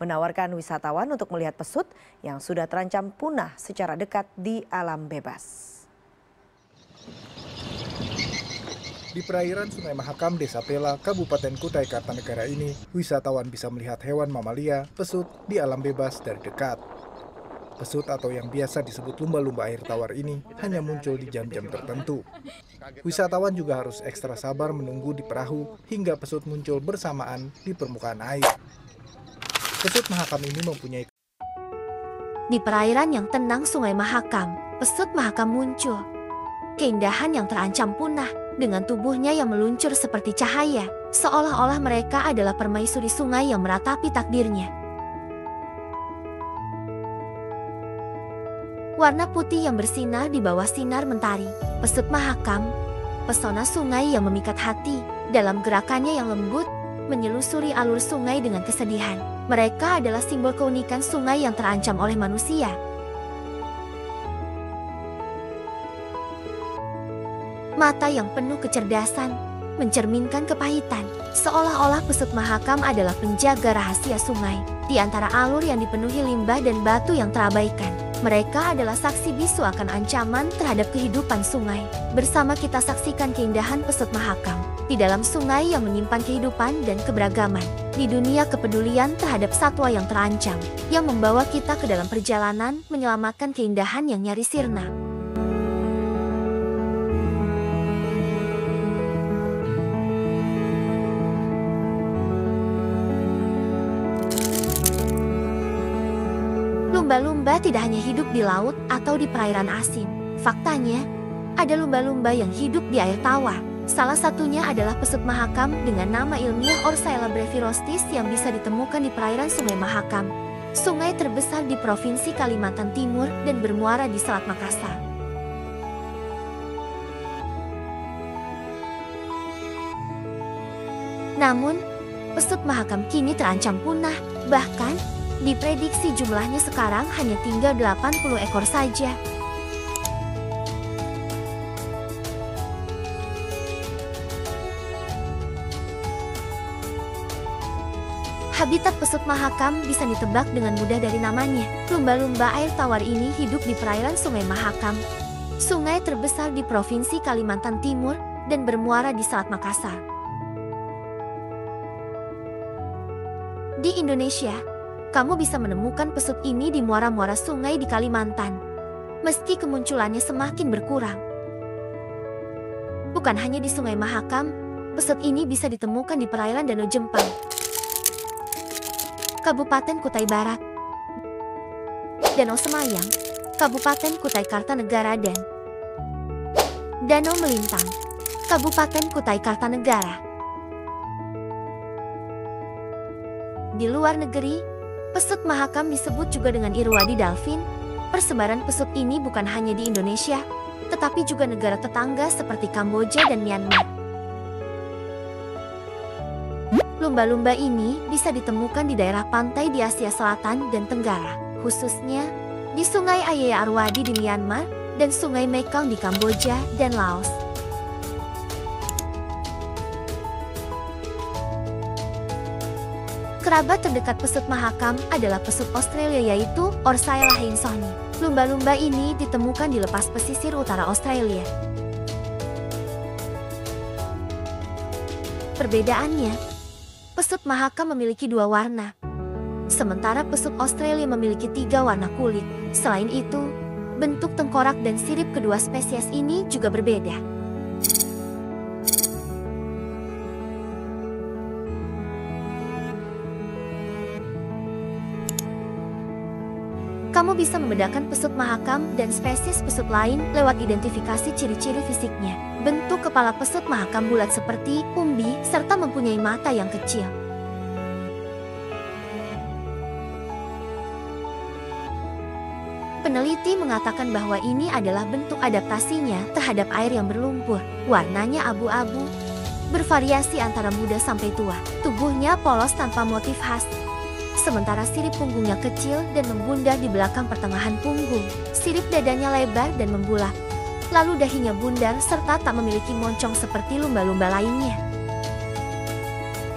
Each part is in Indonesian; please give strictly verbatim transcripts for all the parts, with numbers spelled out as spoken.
menawarkan wisatawan untuk melihat pesut yang sudah terancam punah secara dekat di alam bebas. Di perairan Sungai Mahakam, Desa Pela, Kabupaten Kutai Kartanegara ini, wisatawan bisa melihat hewan mamalia, pesut, di alam bebas dari dekat. Pesut atau yang biasa disebut lumba-lumba air tawar ini hanya muncul di jam-jam tertentu. Wisatawan juga harus ekstra sabar menunggu di perahu hingga pesut muncul bersamaan di permukaan air. Pesut Mahakam ini mempunyai... Di perairan yang tenang Sungai Mahakam, pesut Mahakam muncul. Keindahan yang terancam punah. Dengan tubuhnya yang meluncur seperti cahaya, seolah-olah mereka adalah permaisuri sungai yang meratapi takdirnya. Warna putih yang bersinar di bawah sinar mentari, pesut Mahakam, pesona sungai yang memikat hati, dalam gerakannya yang lembut, menyelusuri alur sungai dengan kesedihan. Mereka adalah simbol keunikan sungai yang terancam oleh manusia. Mata yang penuh kecerdasan, mencerminkan kepahitan, seolah-olah pesut Mahakam adalah penjaga rahasia sungai. Di antara alur yang dipenuhi limbah dan batu yang terabaikan, mereka adalah saksi bisu akan ancaman terhadap kehidupan sungai. Bersama kita saksikan keindahan pesut Mahakam, di dalam sungai yang menyimpan kehidupan dan keberagaman, di dunia kepedulian terhadap satwa yang terancam, yang membawa kita ke dalam perjalanan menyelamatkan keindahan yang nyaris sirna. Lumba-lumba tidak hanya hidup di laut atau di perairan asin. Faktanya, ada lumba-lumba yang hidup di air tawar. Salah satunya adalah pesut Mahakam dengan nama ilmiah Orcaella brevirostris yang bisa ditemukan di perairan Sungai Mahakam. Sungai terbesar di Provinsi Kalimantan Timur dan bermuara di Selat Makassar. Namun, pesut Mahakam kini terancam punah, bahkan diprediksi jumlahnya sekarang hanya tinggal delapan puluh ekor saja. Habitat pesut Mahakam bisa ditebak dengan mudah dari namanya. Lumba-lumba air tawar ini hidup di perairan Sungai Mahakam, sungai terbesar di Provinsi Kalimantan Timur dan bermuara di Selat Makassar. Di Indonesia, kamu bisa menemukan pesut ini di muara-muara sungai di Kalimantan, meski kemunculannya semakin berkurang. Bukan hanya di Sungai Mahakam, pesut ini bisa ditemukan di perairan Danau Jempang, Kabupaten Kutai Barat, Danau Semayang, Kabupaten Kutai Kartanegara, dan Danau Melintang, Kabupaten Kutai Kartanegara. Di luar negeri, pesut Mahakam disebut juga dengan Irrawaddy Dolphin. Persebaran pesut ini bukan hanya di Indonesia, tetapi juga negara tetangga seperti Kamboja dan Myanmar. Lumba-lumba ini bisa ditemukan di daerah pantai di Asia Selatan dan Tenggara, khususnya di Sungai Ayeyarwady di Myanmar dan Sungai Mekong di Kamboja dan Laos. Kerabat terdekat pesut Mahakam adalah pesut Australia, yaitu Orcaella heinsohnii. Lumba-lumba ini ditemukan di lepas pesisir utara Australia. Perbedaannya, pesut Mahakam memiliki dua warna, sementara pesut Australia memiliki tiga warna kulit. Selain itu, bentuk tengkorak dan sirip kedua spesies ini juga berbeda. Kamu bisa membedakan pesut Mahakam dan spesies pesut lain lewat identifikasi ciri-ciri fisiknya. Bentuk kepala pesut Mahakam bulat seperti umbi, serta mempunyai mata yang kecil. Peneliti mengatakan bahwa ini adalah bentuk adaptasinya terhadap air yang berlumpur. Warnanya abu-abu, bervariasi antara muda sampai tua. Tubuhnya polos tanpa motif khas. Sementara sirip punggungnya kecil dan membundar di belakang pertengahan punggung. Sirip dadanya lebar dan membulat. Lalu dahinya bundar serta tak memiliki moncong seperti lumba-lumba lainnya.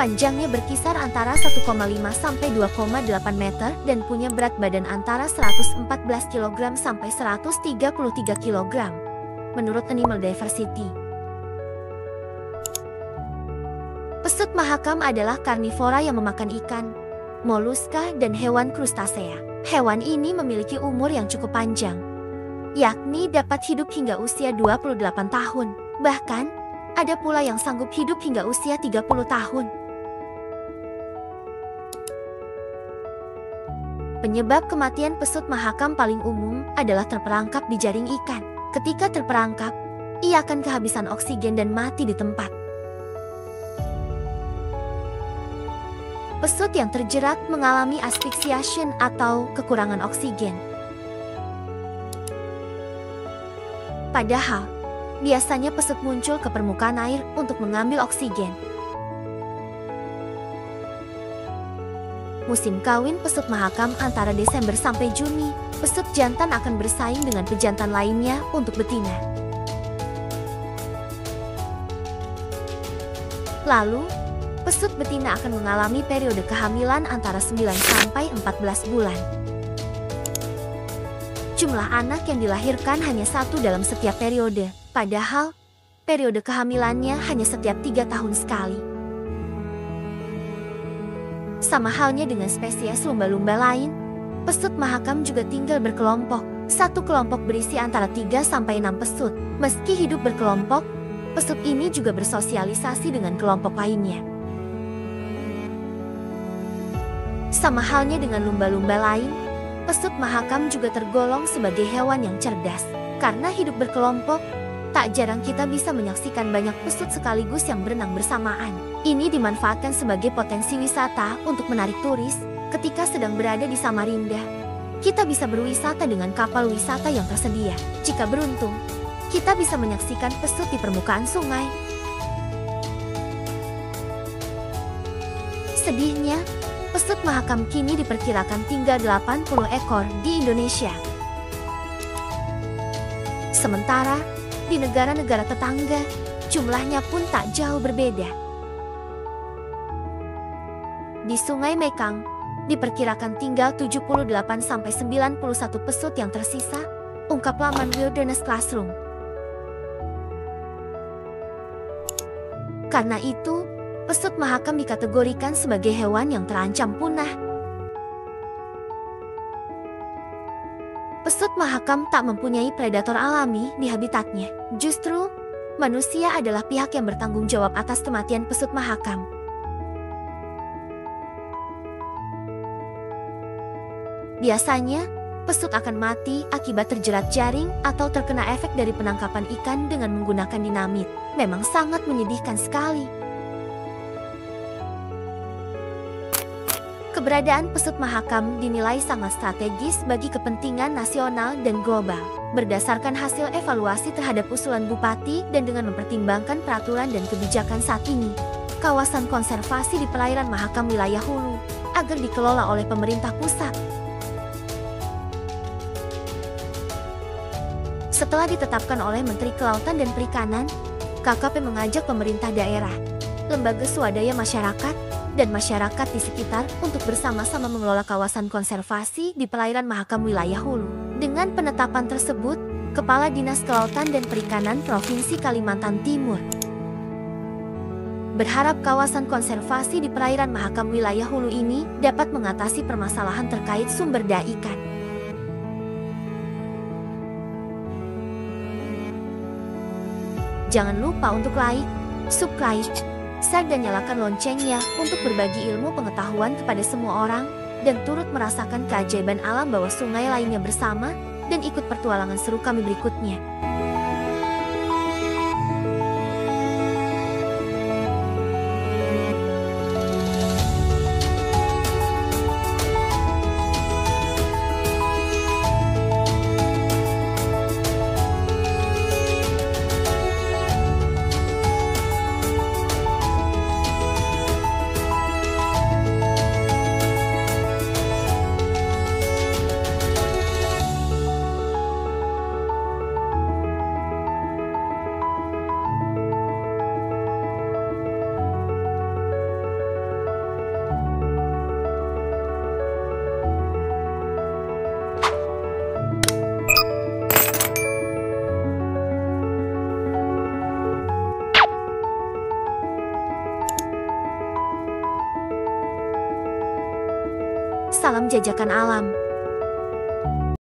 Panjangnya berkisar antara satu koma lima sampai dua koma delapan meter dan punya berat badan antara seratus empat belas kilogram sampai seratus tiga puluh tiga kilogram, menurut Animal Diversity. Pesut mahakam adalah karnivora yang memakan ikan, moluska, dan hewan krustasea. Hewan ini memiliki umur yang cukup panjang, yakni dapat hidup hingga usia dua puluh delapan tahun. Bahkan, ada pula yang sanggup hidup hingga usia tiga puluh tahun. Penyebab kematian pesut mahakam paling umum adalah terperangkap di jaring ikan. Ketika terperangkap, ia akan kehabisan oksigen dan mati di tempat. Pesut yang terjerat mengalami asphyxiation atau kekurangan oksigen. Padahal, biasanya pesut muncul ke permukaan air untuk mengambil oksigen. Musim kawin pesut mahakam antara Desember sampai Juni. Pesut jantan akan bersaing dengan pejantan lainnya untuk betina. Lalu, pesut betina akan mengalami periode kehamilan antara sembilan sampai empat belas bulan. Jumlah anak yang dilahirkan hanya satu dalam setiap periode, padahal periode kehamilannya hanya setiap tiga tahun sekali. Sama halnya dengan spesies lumba-lumba lain, pesut mahakam juga tinggal berkelompok. Satu kelompok berisi antara tiga sampai enam pesut. Meski hidup berkelompok, pesut ini juga bersosialisasi dengan kelompok lainnya. Sama halnya dengan lumba-lumba lain, pesut mahakam juga tergolong sebagai hewan yang cerdas. Karena hidup berkelompok, tak jarang kita bisa menyaksikan banyak pesut sekaligus yang berenang bersamaan. Ini dimanfaatkan sebagai potensi wisata untuk menarik turis. Ketika sedang berada di Samarinda, kita bisa berwisata dengan kapal wisata yang tersedia. Jika beruntung, kita bisa menyaksikan pesut di permukaan sungai. Sedihnya, pesut mahakam kini diperkirakan tinggal delapan puluh ekor di Indonesia. Sementara, di negara-negara tetangga, jumlahnya pun tak jauh berbeda. Di Sungai Mekong, diperkirakan tinggal tujuh puluh delapan sampai sembilan puluh satu pesut yang tersisa, ungkap laman Wilderness Classroom. Karena itu, pesut mahakam dikategorikan sebagai hewan yang terancam punah. Pesut mahakam tak mempunyai predator alami di habitatnya. Justru, manusia adalah pihak yang bertanggung jawab atas kematian pesut mahakam. Biasanya, pesut akan mati akibat terjerat jaring atau terkena efek dari penangkapan ikan dengan menggunakan dinamit. Memang sangat menyedihkan sekali. Keberadaan pesut mahakam dinilai sangat strategis bagi kepentingan nasional dan global. Berdasarkan hasil evaluasi terhadap usulan bupati dan dengan mempertimbangkan peraturan dan kebijakan saat ini, kawasan konservasi di perairan Mahakam wilayah hulu agar dikelola oleh pemerintah pusat. Setelah ditetapkan oleh Menteri Kelautan dan Perikanan, K K P mengajak pemerintah daerah, lembaga swadaya masyarakat, dan masyarakat di sekitar untuk bersama-sama mengelola kawasan konservasi di perairan Mahakam wilayah hulu. Dengan penetapan tersebut, Kepala Dinas Kelautan dan Perikanan Provinsi Kalimantan Timur berharap kawasan konservasi di perairan Mahakam wilayah hulu ini dapat mengatasi permasalahan terkait sumber daya ikan. Jangan lupa untuk like, subscribe, share dan nyalakan loncengnya untuk berbagi ilmu pengetahuan kepada semua orang dan turut merasakan keajaiban alam bawah sungai lainnya bersama dan ikut petualangan seru kami berikutnya. Salam jajakan alam.